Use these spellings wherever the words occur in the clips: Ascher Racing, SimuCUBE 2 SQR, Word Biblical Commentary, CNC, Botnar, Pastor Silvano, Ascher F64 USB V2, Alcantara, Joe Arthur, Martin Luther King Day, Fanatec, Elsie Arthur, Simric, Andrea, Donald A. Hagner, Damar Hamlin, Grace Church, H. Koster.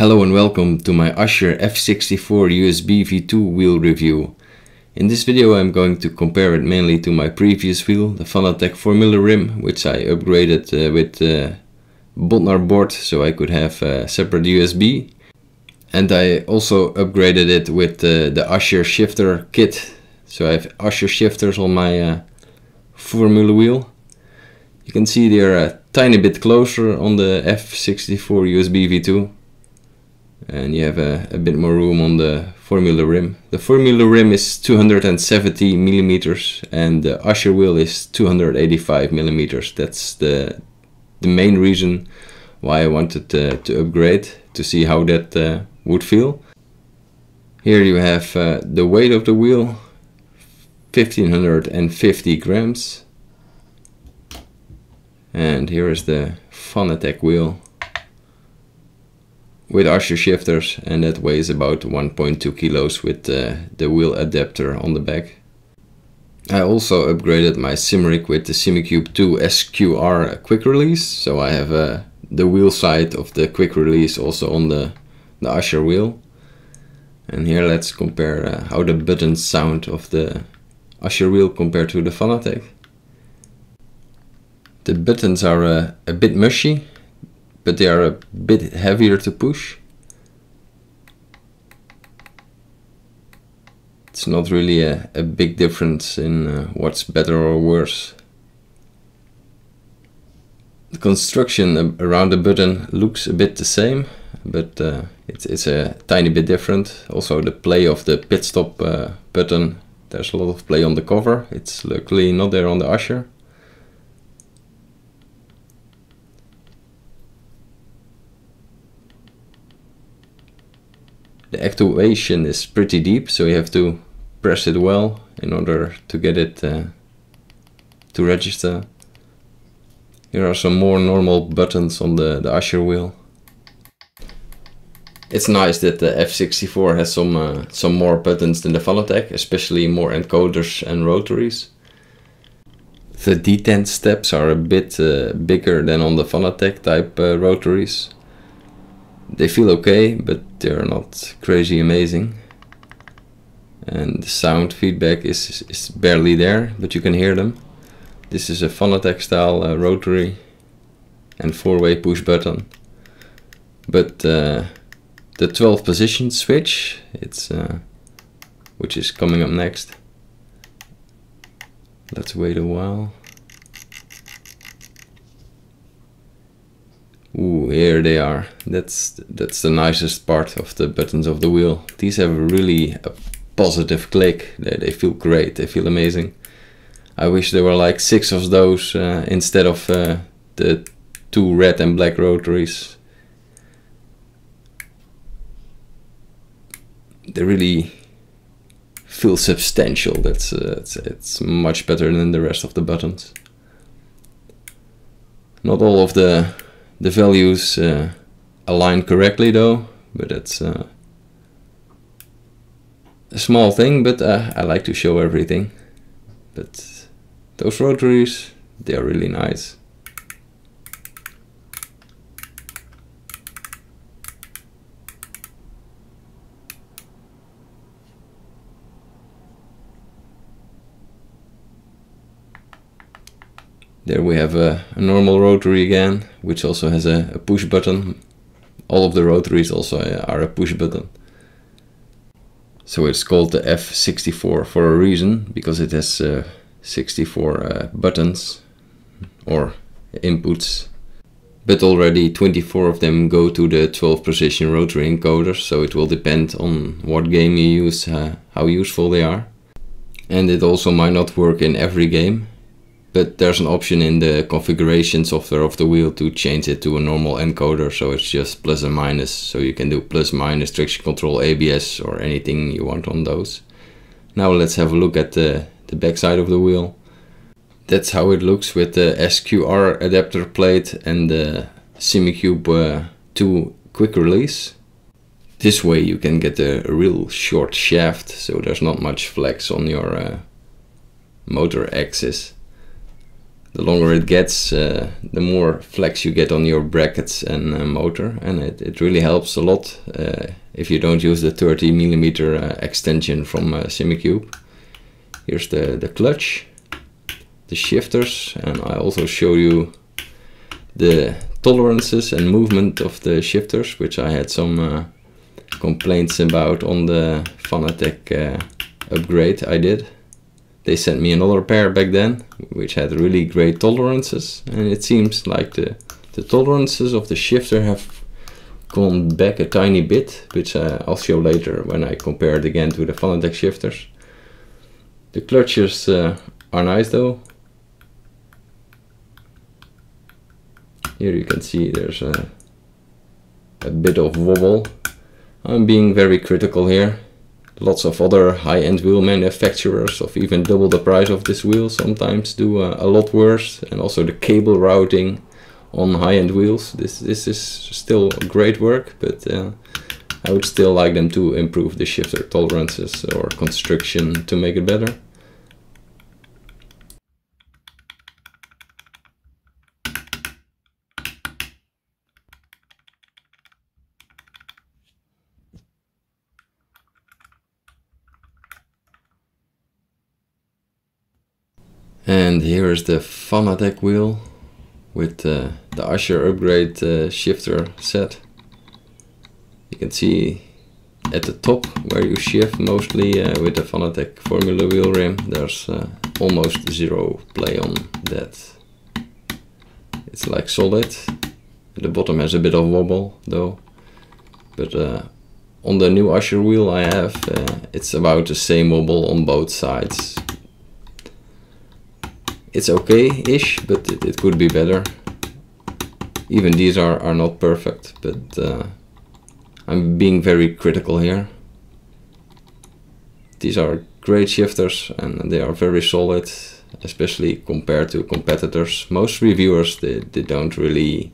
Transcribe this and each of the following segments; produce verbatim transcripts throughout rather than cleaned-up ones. Hello and welcome to my Ascher F sixty-four U S B V two wheel review. In this video I'm going to compare it mainly to my previous wheel, the Fanatec Formula rim, which I upgraded uh, with uh, Botnar board so I could have a separate U S B. And I also upgraded it with uh, the Ascher shifter kit. So I have Ascher shifters on my uh, Formula wheel. You can see they're a tiny bit closer on the F sixty-four U S B V two. And you have a, a bit more room on the Formula rim. The Formula rim is two hundred seventy millimeters and the Ascher wheel is two hundred eighty-five millimeters. That's the, the main reason why I wanted uh, to upgrade, to see how that uh, would feel. Here you have uh, the weight of the wheel, fifteen fifty grams. And here is the Fanatec wheel with Ascher shifters, and that weighs about one point two kilos with uh, the wheel adapter on the back. I also upgraded my Simric with the SimuCUBE two S Q R quick release, so I have uh, the wheel side of the quick release also on the, the Ascher wheel. And here let's compare uh, how the buttons sound of the Ascher wheel compared to the Fanatec. The buttons are uh, a bit mushy, but they are a bit heavier to push. It's not really a, a big difference in uh, what's better or worse. The construction around the button looks a bit the same, but uh, it's, it's a tiny bit different. Also the play of the pit stop uh, button, there's a lot of play on the cover. It's luckily not there on the Ascher. The actuation is pretty deep, so you have to press it well in order to get it uh, to register. Here are some more normal buttons on the, the Ascher wheel. It's nice that the F sixty-four has some, uh, some more buttons than the Fanatec, especially more encoders and rotaries. The detent steps are a bit uh, bigger than on the Fanatec type uh, rotaries. They feel okay, but they're not crazy amazing. And the sound feedback is, is barely there, but you can hear them. This is a Fanatec style uh, rotary and four-way push button. But uh, the twelve position switch, it's uh, which is coming up next. Let's wait a while. Ooh, here they are. That's that's the nicest part of the buttons of the wheel. These have really a positive click. They, they feel great. They feel amazing. I wish there were like six of those uh, instead of uh, the two red and black rotaries. They really feel substantial. That's uh, it's, it's much better than the rest of the buttons. Not all of the The values uh, align correctly though, but that's uh, a small thing, but uh, I like to show everything. But those rotaries, they are really nice. There we have a, a normal rotary again, which also has a, a push button. All of the rotaries also are a push button. So it's called the F sixty-four for a reason, because it has uh, sixty-four uh, buttons or inputs. But already twenty-four of them go to the twelve position rotary encoder, so it will depend on what game you use, uh, how useful they are. And it also might not work in every game. But there's an option in the configuration software of the wheel to change it to a normal encoder, so it's just plus and minus. So you can do plus, minus, traction control, A B S, or anything you want on those. Now let's have a look at the, the back side of the wheel. That's how it looks with the S Q R adapter plate and the SimuCUBE uh, two quick release. This way you can get a, a real short shaft, so there's not much flex on your uh, motor axis. the longer it gets, uh, the more flex you get on your brackets and uh, motor, and it, it really helps a lot uh, if you don't use the thirty millimeter uh, extension from uh, SimuCUBE. Here's the, the clutch, the shifters, and I also show you the tolerances and movement of the shifters, which I had some uh, complaints about on the Fanatec uh, upgrade I did. They sent me another pair back then, which had really great tolerances, and it seems like the, the tolerances of the shifter have gone back a tiny bit, which uh, I'll show later when I compare it again to the Fanatec shifters. The clutches uh, are nice though. Here you can see there's a, a bit of wobble. I'm being very critical here. Lots of other high-end wheel manufacturers of even double the price of this wheel sometimes do uh, a lot worse, and also the cable routing on high-end wheels. This, this is still great work, but uh, I would still like them to improve the shifter tolerances or construction to make it better. And here is the Fanatec wheel with uh, the Ascher upgrade uh, shifter set. You can see at the top where you shift mostly uh, with the Fanatec Formula wheel rim, there's uh, almost zero play on that. It's like solid. The bottom has a bit of wobble though, but uh, on the new Ascher wheel I have, uh, it's about the same wobble on both sides. It's okay-ish, but it, it could be better. Even these are, are not perfect, but uh, I'm being very critical here. These are great shifters and they are very solid, especially compared to competitors. Most reviewers, they, they don't really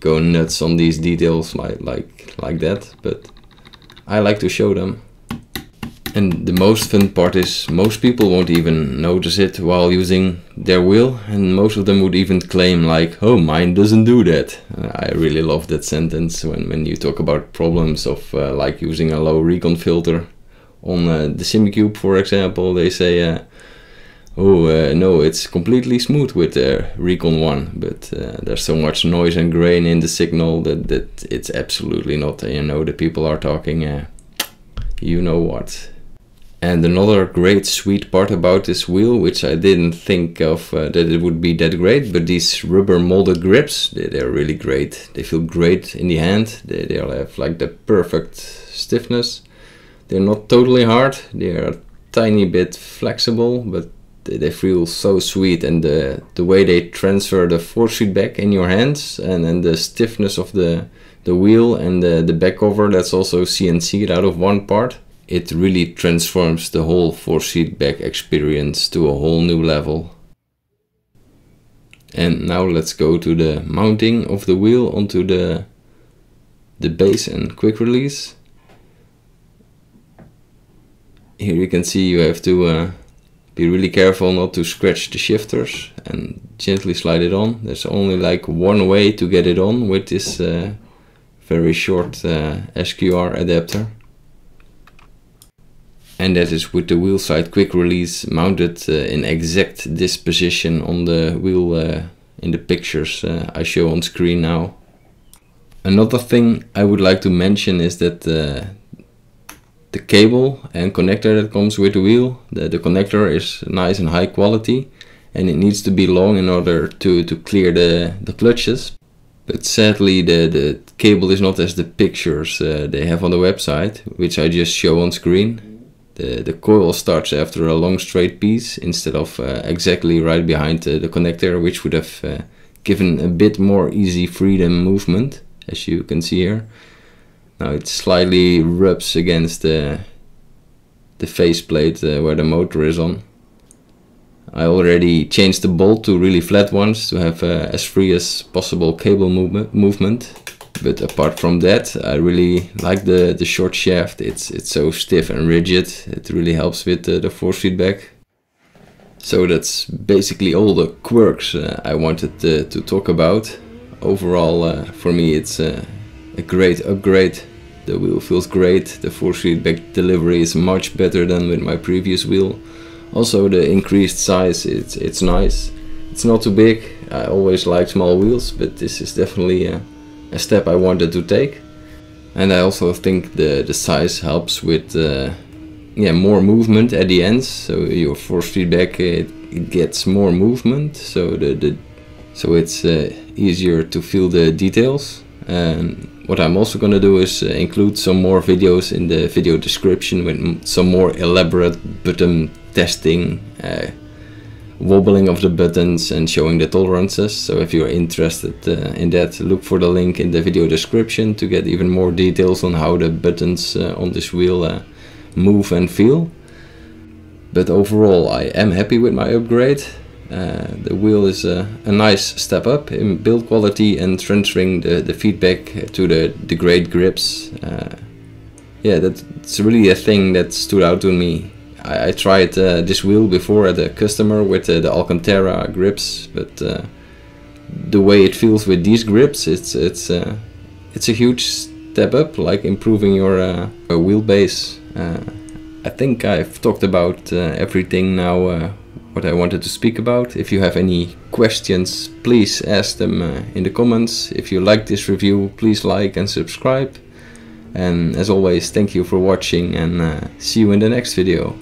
go nuts on these details like, like, like that, but I like to show them. And the most fun part is most people won't even notice it while using their wheel, and most of them would even claim like, oh, mine doesn't do that. Uh, I really love that sentence when, when you talk about problems of uh, like using a low recon filter. On uh, the SimuCUBE, for example, they say, uh, oh uh, no, it's completely smooth with the Recon one, but uh, there's so much noise and grain in the signal that, that it's absolutely not, you know, the people are talking, uh, you know what. And another great sweet part about this wheel, which I didn't think of uh, that it would be that great, but these rubber molded grips, they, they're really great. They feel great in the hand. They, they have like the perfect stiffness. They're not totally hard. They are a tiny bit flexible, but they, they feel so sweet. And the, the way they transfer the force feedback in your hands, and, and the stiffness of the, the wheel and the, the back cover, that's also C N C'd out of one part. It really transforms the whole force feedback experience to a whole new level. And now let's go to the mounting of the wheel onto the, the base and quick release. Here you can see you have to uh, be really careful not to scratch the shifters and gently slide it on. There's only like one way to get it on with this uh, very short uh, S Q R adapter. And that is with the wheel side quick release mounted uh, in exact this position on the wheel uh, in the pictures uh, I show on screen now. Another thing I would like to mention is that uh, the cable and connector that comes with the wheel, the, the connector is nice and high quality, and it needs to be long in order to, to clear the, the clutches. But sadly the, the cable is not as the pictures uh, they have on the website, which I just show on screen. The, the coil starts after a long straight piece instead of uh, exactly right behind uh, the connector, which would have uh, given a bit more easy freedom movement, as you can see here. Now it slightly rubs against uh, the faceplate uh, where the motor is on. I already changed the bolt to really flat ones to have uh, as free as possible cable move movement. But apart from that, I really like the, the short shaft. It's, it's so stiff and rigid. It really helps with uh, the force feedback. So that's basically all the quirks uh, I wanted uh, to talk about. Overall, uh, for me it's uh, a great upgrade. The wheel feels great, the force feedback delivery is much better than with my previous wheel. Also the increased size, it's, it's nice. It's not too big, I always like small wheels, but this is definitely a, a step I wanted to take. And I also think the, the size helps with uh, yeah, more movement at the ends, so your force feedback it, it gets more movement, so the, the so it's uh, easier to feel the details. And what I'm also gonna do is uh, include some more videos in the video description with m some more elaborate button testing, uh, wobbling of the buttons and showing the tolerances. So if you're interested uh, in that, look for the link in the video description to get even more details on how the buttons uh, on this wheel uh, move and feel. But overall I am happy with my upgrade. Uh, the wheel is a, a nice step up in build quality and transferring the, the feedback to the, the great grips. Uh, yeah, that's really a thing that stood out to me. I, I tried uh, this wheel before at a customer with uh, the Alcantara grips, but uh, the way it feels with these grips, it's, it's, uh, it's a huge step up, like improving your uh, wheelbase. Uh, I think I've talked about uh, everything now uh, what I wanted to speak about. If you have any questions, please ask them uh, in the comments. If you like this review, please like and subscribe. And as always, thank you for watching and uh, see you in the next video.